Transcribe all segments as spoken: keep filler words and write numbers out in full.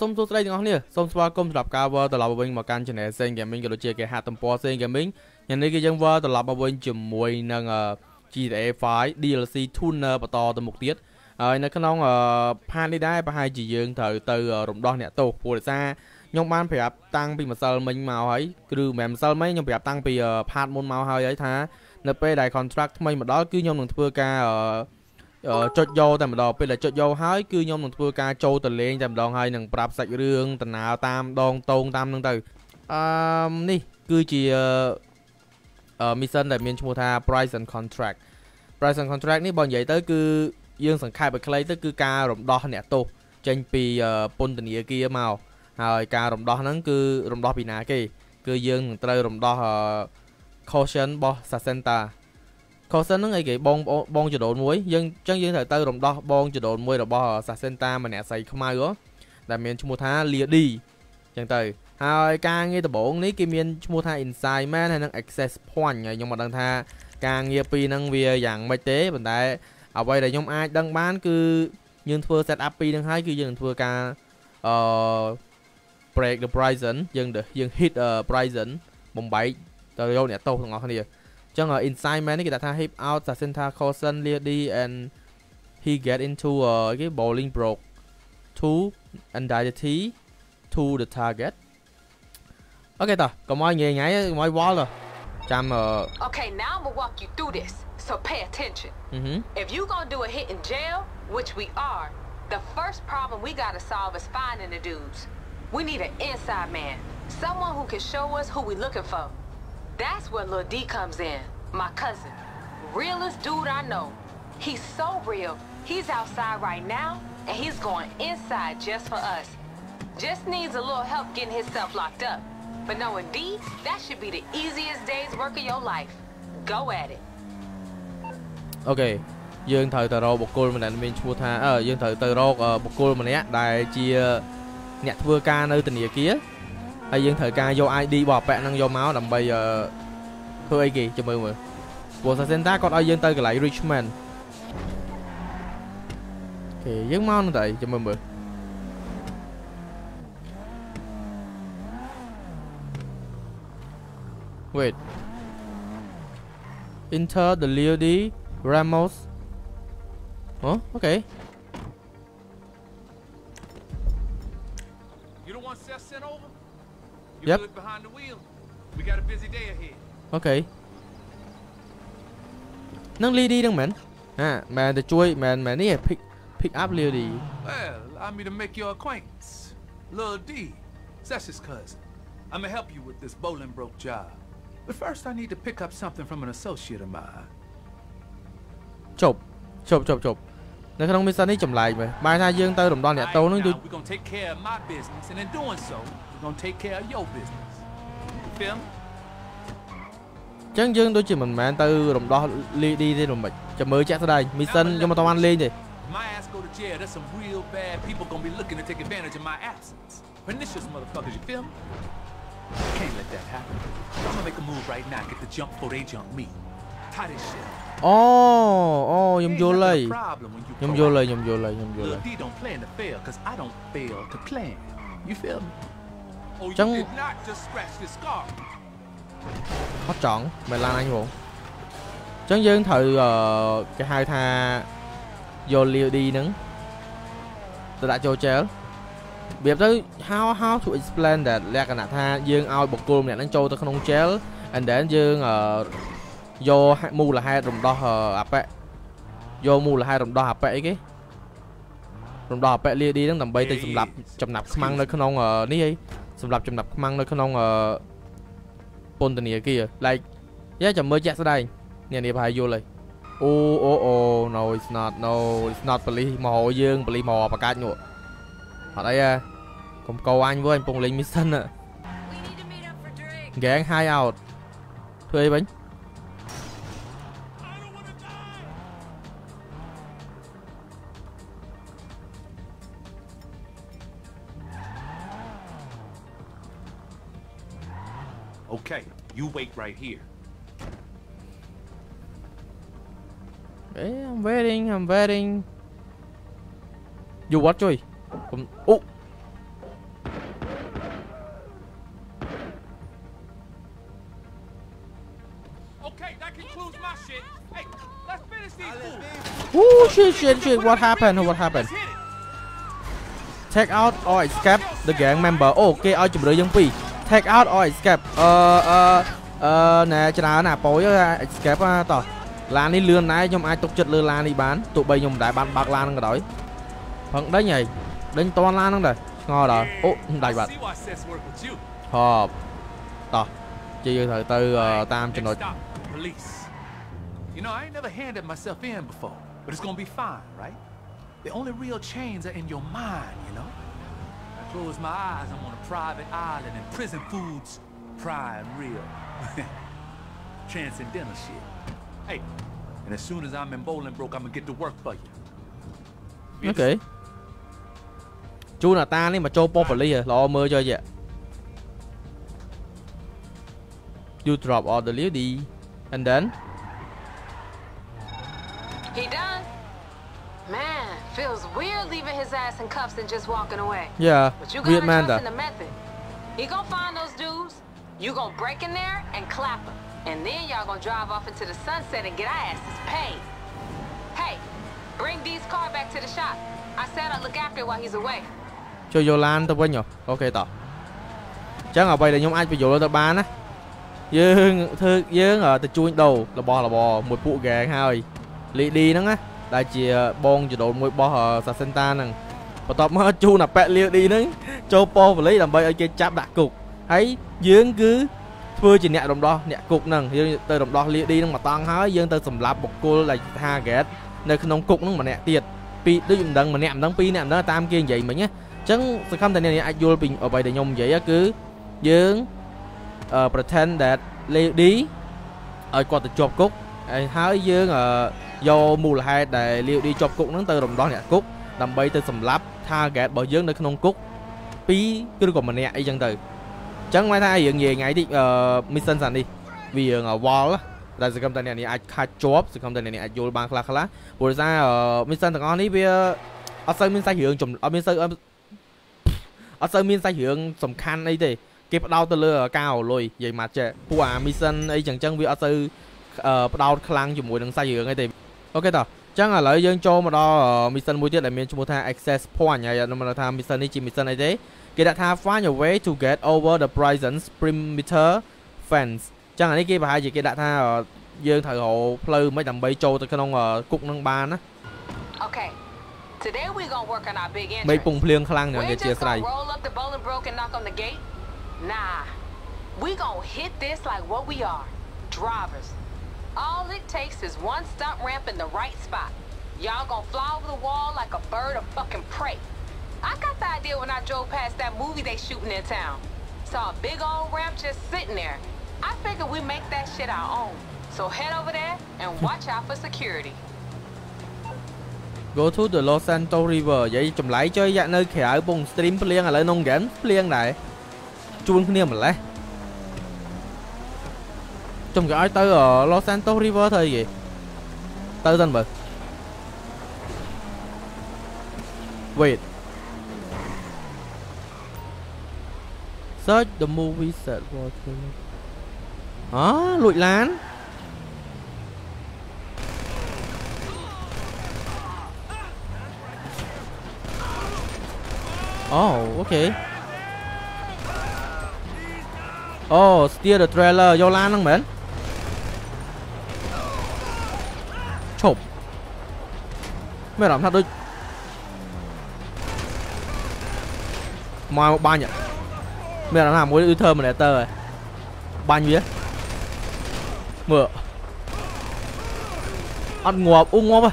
Sống số đây ngon nè, sống qua công lập cover từ lập bên mà can trên này xem game mình chơi cái hạt tầm po xem game mình nhận thấy cái dân vợ từ lập bên chìm mùi nâng giê tê a phái đê lờ xê tuner bắt to từ một tiết ở nơi không pan đi đai và hai chỉ dương thử từ rụng đo nè tổ của xa nhông ban phải tăng vì mà sao mình màu ấy cứ mềm sao mấy nhưng phải tăng vì hạt môn màu hơi ấy thá np đại contract mình mà đó cứ nhông đừng thưa ca ở cho vô tầm đò bây là cho vô hái cứ nhông đừng thưa ca châu từ lên tầm đòn hay đừng bạp sạch rương tình nào tam đòn tôn tam nâng từ đi cứ chỉ mission đại miền trung tha price and contract price and contract này bọn vậy tới cứ dương sẵn khai bởi clay tới cứ ca rộng đo nè tô trên pì pôn tình nghĩa kia màu rồi ca rộng đo nắng cứ rộng đo bị nạ kì cứ dương tới rộng đo caution bo sa center caution nó ngay kì bong bong cho đồn muối dân chân dương thời tới rộng đo bong cho đồn muối rồi bo sa center mà nè xây không ai đó là miền chung mùa thá lìa đi chẳng tới rồi ca nghe từ bổn ní kia miền chung mùa thá inside man hay năng access point rồi nhưng mà đang tha ca nghe pì năng vía dạng máy tế bình tại ở vậy là nhóm ai đang bán cứ nhưng thưa set up pi đang hay cứ dừng thưa ca break the prison dừng được dừng hit the prison bùng bảy rồi vô nè tô thằng ngọc này chẳng ở inside man cái đặt tha hip out tại center caution lady and he get into uh, cái bowling broke to anxiety to the target ok ta còn mọi người nhảy mọi wall rồi chăm ở okay now we'll walk you through this. So pay attention. Mm-hmm. If you're gonna do a hit in jail, which we are, the first problem we gotta solve is finding the dudes. We need an inside man, someone who can show us who we looking for. That's where Lil D comes in, my cousin. Realest dude I know. He's so real, he's outside right now, and he's going inside just for us. Just needs a little help getting himself locked up. But knowing D, that should be the easiest day's work of your life. Go at it. Ok, dương thời từ rô bọc côn mình đánh mình chua tha ở dương thời từ rô bọc côn mình nhé đại chia nhạc vừa ca nơi tình địa kia hay dương thời ca vô ai đi bỏ bẹn năng vô máu đầm bây giờ thôi ai kì cho mười mười bộ sản sinh ta còn ai dương tới cái lại Richmond thì dương máu nó tại cho mười mười wait enter the lady Ramos. Huh? Okay. You don't want Seth sent over? You yep. Look behind the wheel. We got a busy day ahead. Okay. Nâng ly đi nâng mến. À, mẹ để chui, mẹ mẹ này pick pick up ly đi. Well, I'm here to make your acquaintance. Lil D, Seth's his cousin. I'm gonna help you with this Bolingbroke job. But first I need to pick up something from an associate of mine. Chụp chụp chụp chụp nên không biết sao đi chụp lại vậy mai ra dương tới đồng đoan nhẹ tấu nó đi chân dương tôi chỉ mình mẹ từ đồng đoan đi đi đi đồng bịch chụp mới chạy tới đây mission cho mà tao ăn lên gì Oh, oh, nhầm vô lây, nhầm vô lây, nhầm vô lây, nhầm vô lây. Chẳng hot chọn, mày lan anh hồn. Chẳng dương thử uh, cái hai tha vô liều đi nứng. Tôi đã cho chéo. Việc tới how how to explain that là cái nạn tha dương ao bọc côn này nó cho tôi không chéo, anh để dương ở uh, vô mù là hai rồng đo hạp bẹ vô mù là hai rồng đo hạp bẹ cái rồng đo hạp bẹ lia đi đang nằm bay từ sầm lập chầm nạp măng nơi con ông ở ní ấy sầm lập chầm nạp măng nơi con ông ở Pontania kia lại giá chầm mới chạy ra đây nè nè phải vô lại oh oh oh no it's not no it's not poli mò dương poli mò và cá nhụa ở đây à cùng cầu anh với anh Pong Linh mission ạ ghé hai out thuê bánh Okay, you wait right here. I'm waiting, I'm waiting. You what rồi? Oh, Ooh, shit, shit, shit. What happened? What happened? Take out or escape the gang member. Okay, I chụp được pi. Take out or escape. Ờ, ờ, ờ, nè, cho nó nè, bối escape tỏ. Lan đi lươn này, nhóm ai tục chật lươn lan đi bán. Tụi bây nhóm đại bán bạc lan cái đói. Phần đấy nhỉ. Đánh toàn lan không rồi. Ngò rồi. Ô, đại bạc. Hộp. Tỏ. Chị thời tư uh, tam cho nội. You know, I ain't never handed myself in before, but it's gonna be fine, right? The only real chains are in your mind, you know? I close my eyes, I'm on a private island and prison food's prime real. Transcendental shit. Hey, and as soon as I'm in Bolingbroke, I'm gonna get to work for you. Okay. Chú là ta đi mà cho Paul Lee rồi, lo mơ cho vậy. You drop all the lady and then he done? Man, feels weird leaving his ass in cuffs and just walking away. Yeah, but you gotta trust in the method. He gonna find those dudes, you gonna break in there and clap them. And then y'all gonna drive off into the sunset and get our asses paid. Hey, bring D's car back to the shop. I said I'll look after it while he's away. Cho Yolan tao quên nhở? Ok tao. Chắc ở bay là nhóm ai bị dụ tao bán á. Dương thư dương ở từ chui đầu là bò là bò một phụ gàng hai. Lì đi nắng á, đại chỉ bong chỉ đổ mùi bò ở sạt sen ta nằng, và tao mới chu là pet liêu đi nắng, cho po và lấy làm bay ở trên chắp đặt cục, thấy dương cứ vừa chỉ nhẹ đồng đo nhẹ cục nằng, dương từ đồng đo liêu đi nằng mà toàn hái dương từ sầm lạp bọc cô là ha ghét, nơi không cục nằng mà nhẹ tiệt, pi đối dụng đằng mà nhẹ đằng pi nhẹ đằng tam kia vậy mà nhé, chẳng sự không thể này ai vô bình ở bài để nhom vậy á cứ dương pretend that liêu đi ở quạt từ chọc cục, hái dương ở do mù là hai để liệu đi chọc cục nắng từ đồng đó nhẹ cúc làm bay từ sầm lấp tha gạt bỏ dưỡng nơi không cúc pí cứ còn mình nhẹ ấy chân từ chẳng may thay dựng về ngày thì uh, mission sẵn đi vì ở uh, wall là sự công ty này thì ai khai job sự công ty này thì ai vô bang khla khla buổi ra ở mission thằng con đi bây giờ ở sơn miền tây hưởng chủng ở miền tây ở sơn miền tây hưởng sầm khăn ấy thì kịp đau từ lừa cao rồi vậy mà trẻ của mission ấy chẳng chẳng vì ở sơn đau khăn chủng mùi đằng sai hưởng ấy thì ok tao chắc là lợi dân cho mà đo mission mối tiết là miền trung tha access point nhà nó mà tham mission này chỉ mission này thế cái đặt tha find your way to get over the prison perimeter fence chắc là cái kia và hai gì cái đặt tha dân thời hậu pleu mới đầm bay trâu từ cái nông cục nông ban á mấy vùng phèn khăn nhà người chia sẻ all it takes is one stump ramp in the right spot. Y'all gonna fly over the wall like a bird of fucking prey. I got the idea when I drove past that movie they shooting in town. Saw a big old ramp just sitting there. I figured we make that shit our own. So head over there and watch out for security. Go to the Los Santos River. Vậy chậm lại chơi dạng nơi khẻ bùng stream playing ở lại nông game playing này. Chuông kia mà lẽ. Trong cái tới ở Los Santos River thôi gì tới dân bờ wait search the movie set watching đó lụi lán oh ok oh steer the trailer vô lan không mến chộp mày làm thật đôi mai ba nhỉ mày làm làm mối ưu thơm mà để tơ rồi ba nhỉ mưa ăn ngọp u ngọp à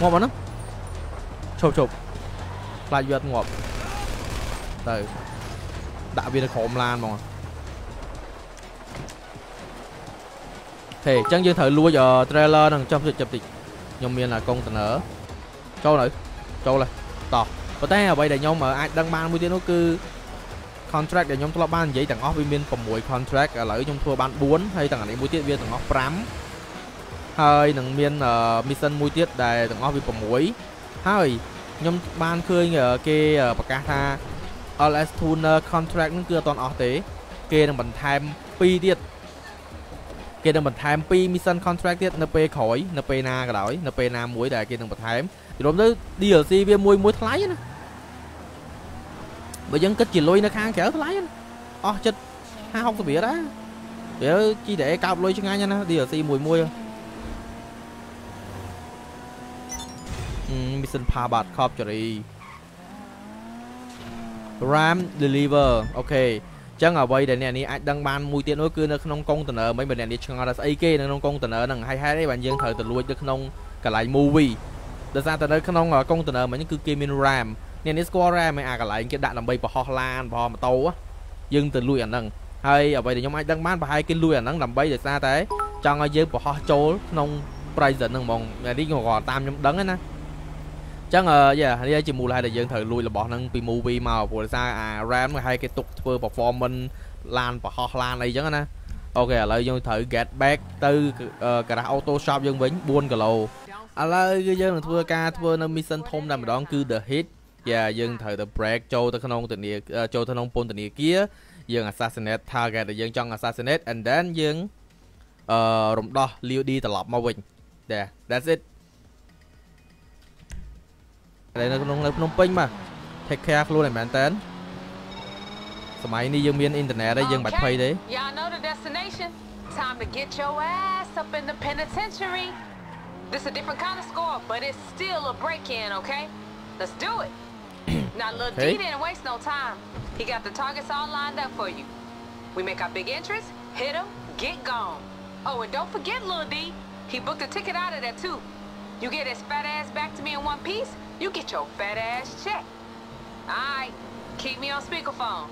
ngọp lắm chộp chộp lại vượt ngọp từ đạo viên khổ lan mà thì chẳng như thử lua giờ trailer đằng trong chụp thì nhom miền là con tờ châu nữa châu này tỏ có té vậy để nhom ở ai đang ban mũi tiếng nó cứ contract để nhom tao ban vậy thằng off viên phòng mũi contract ở lại trong thua ban bốn hay thằng này mũi tiếng viên thằng off prám hơi thằng miền mission mũi tiếng để thằng off viên phòng mũi hơi nhom ban khơi ở kia ở bạc tha ls tuner contract nó cứ toàn off thế kia thằng mình time pi tiệt គេ នឹង បន្ថែម ពី mission contract ទៀត នៅ ពេល ក្រោយ នៅ ពេល ណា ក៏ ដោយ នៅ ពេល ណា មួយ ដែល គេ នឹង បន្ថែម រួម ទៅ đê lờ xê វា មួយ មួយ ថ្លៃ ណា បើ យើង គិត ជា លុយ នៅ ខាង ក្រៅ ថ្លៃ ណា អស់ ចិត្ត ห้าสิบ រៀល ដែរ វា ជី តែ កោប លុយ ឆ្ងាញ់ ណា đê lờ xê មួយ មួយ mission power ខប់ ជរី ram deliver អូខេ chăng ở đây để nè ní ai đăng ban mùi tiền nói cứ nó không công tận ở mấy bên này đi chăng ở đây kia nó không công tận ở đằng hay hay đấy bạn dân thời từ lui được không cả lại movie được ra từ đây không ở công tận ở mấy những cứ kia min ram nên score ram à cả lại cái đạn làm bay bỏ lan bò mà tàu á dân từ lui ở đằng hay ở đây để nhóm ai đăng ban và hai cái lui ở đằng làm bay được ra thế chăng ở dưới bỏ trốn không prai dẫn đằng mong này đi ngồi tam nhóm đắng ấy nè chăng ờ giờ đây chỉ mua lại để dân thử lui là bỏ năng bị movie màu của ra à ram hay cái tục vừa bỏ form mình lan và ho lan này chứ nè ok lại dân thử get back từ cả auto shop dân vĩnh buôn cả lầu à lời dân thưa ca thưa nó mission thông làm đón cứ the hit và dân thử the break châu thân ông tình địa châu thân ông pol tình địa kia dân assassinate target để dân trong assassinate and then dân rụng đo liu đi tập lọp mau vĩnh yeah that's it đây nó không lấy không ping mà take care luôn này bạn tên máy đi dân miền internet đây dân bạch phay đấy You get his fat ass back to me in one piece, you get your fat ass check. Alright, keep me on speakerphone.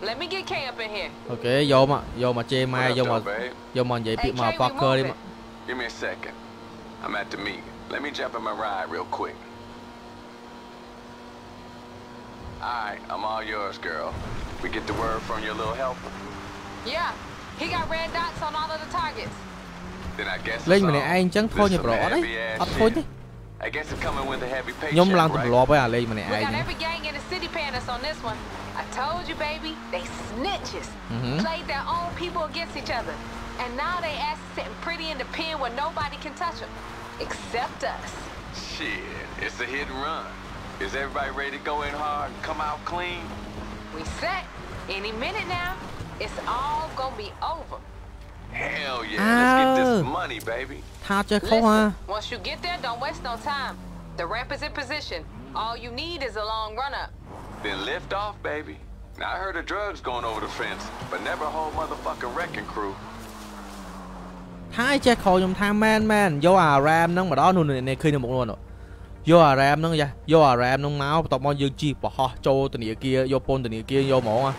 Let me get K up in here. Okay, vô mà, vô mà chê mai, vô mà, vô mà vậy bị mà Parker đi mà. Give me a second. I'm at the meeting. Let me jump in my ride real quick. Alright, I'm all yours, girl. We get the word from your little helper. Yeah, he got red dots on all of the targets. Lên mình này anh chẳng thôi nhập rõ đấy, thật thôi đấy. Nhóm lang tụm lò bây à lên mình này anh. Hell yeah, let's get this money, baby. Listen, once you get there, don't waste no time. The ramp is in position. All you need is a long run-up. Then lift off, baby. Now I heard of drugs going over the fence, but never a whole motherfucking wrecking crew. Thái che khổ nhom tham man man, vô à ram nóng mà đó nụ này khi nào một luôn rồi. Vô à ram nóng vậy, vô à ram nóng máu, tập mong dương chi, bỏ ho, châu từ nĩa kia, vô pol từ nĩa kia, vô mổ à.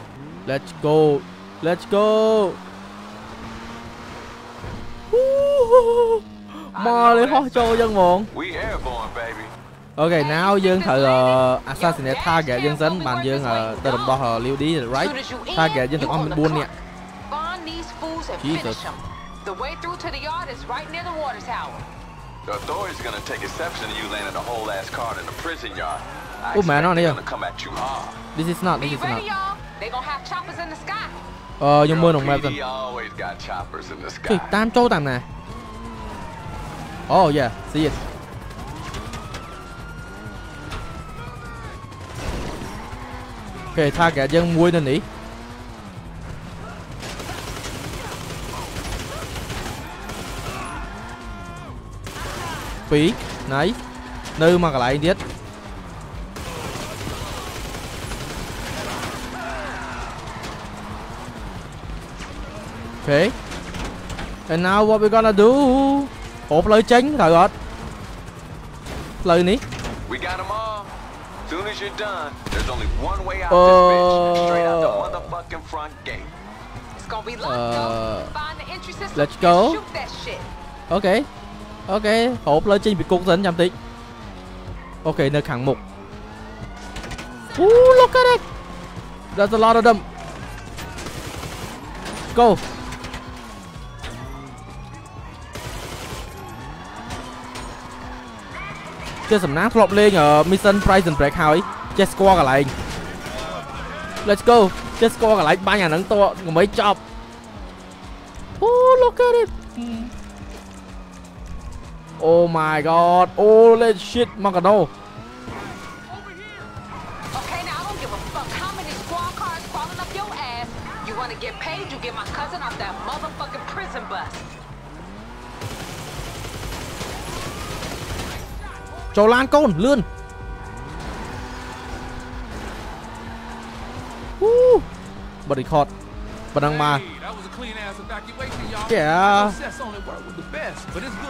Let's go, let's go. Mò đi hot châu dân muộn. Ok, now dân thử uh, assassinate target dân sánh bàn dân ở uh, tên đồng đo uh, liêu đi right target dân thử ông mình buôn nè. Jesus. Oh mẹ nó này. This is not. This is not. Ờ, nhưng mưa nồng mệt rồi. Trời, tam châu tầm nè. Oh yeah, see it. Okay, target dân muối lên đi. Phí, nice. Nơi mà cả lại điết. Okay. And now what we gonna do? Ốp lời chính rồi gót. Lời ní. Let's go. Ok. Ok, ốp lời chính bị cục dẫn nhằm tí. Ok, nơi khẳng mục. Ooh, look at it. There's a lot of them. Go. Chơi sầm nát flop lên ở mission price and break high. Chơi score cả lại. Let's go. Chơi score cả lại ba nhà nắng to mấy chọc. Oh look at it. Oh my god. Holy shit, Magano. Okay, now I don't give a fuck how many squad cars falling up your ass. You want to get paid, you get my cousin off that motherfucking prison bus. Cho lan côn lươn. Woo. Bật đi khọt. Bật đăng mà. Yeah.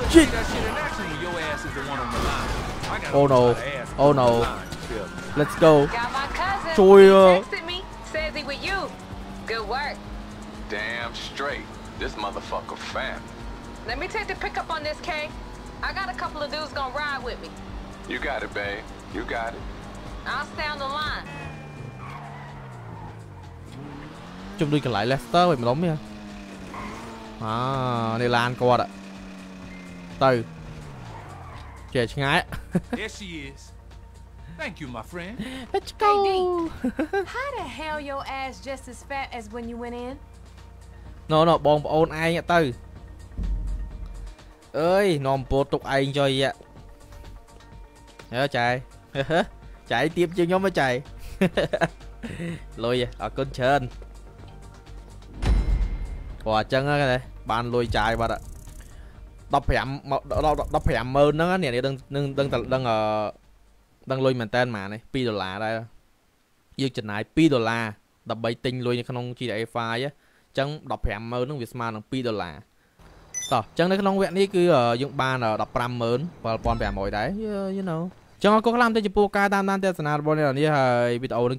Shit. Oh no. Oh no. Let's go. Trời ơi. Damn straight. This motherfucker fan. Let me take the pickup on this, K. I got a couple of dudes gonna ride with me. You got it, babe. You got it. I'll stay on the line. Chúng đi lại Leicester vậy mà lắm nha. À, đây là anh quạt ạ. Từ. Chè ngái. There she is. Thank you, my friend. Let's go. Hey, how the hell your ass just as fat as when you went in? No, no, bọn ôn ai nha Từ. Ơi, nòm bột tục anh cho vậy. Nhớ chạy. Chạy tiếp chứ nhóm mới chạy. Lùi vậy, ở con trên. Quả chân á cái này, bạn lùi chạy bạn ạ. Đập phèm, đập phèm mơn nó nè, đừng đừng đừng đừng ở đừng lùi mình tên mà này, hai đô la đây. Dư chừng này hai đô la, đập bay tinh lùi trong chi đại file á. Chân đập phèm mơn nó Việt Nam hai đô la. Tao, chân nó trong vẹn này cứ ở dụng ba là mười lăm nghìn và bọn bè mồi đấy. You know. ចឹងអរគុណខ្លាំងតែចំពោះការតាមដានវីដេអូនេះហើយវីដេអូក្រ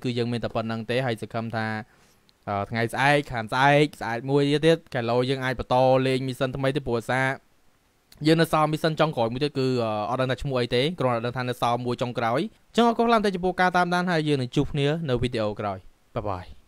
ោយ Bye bye.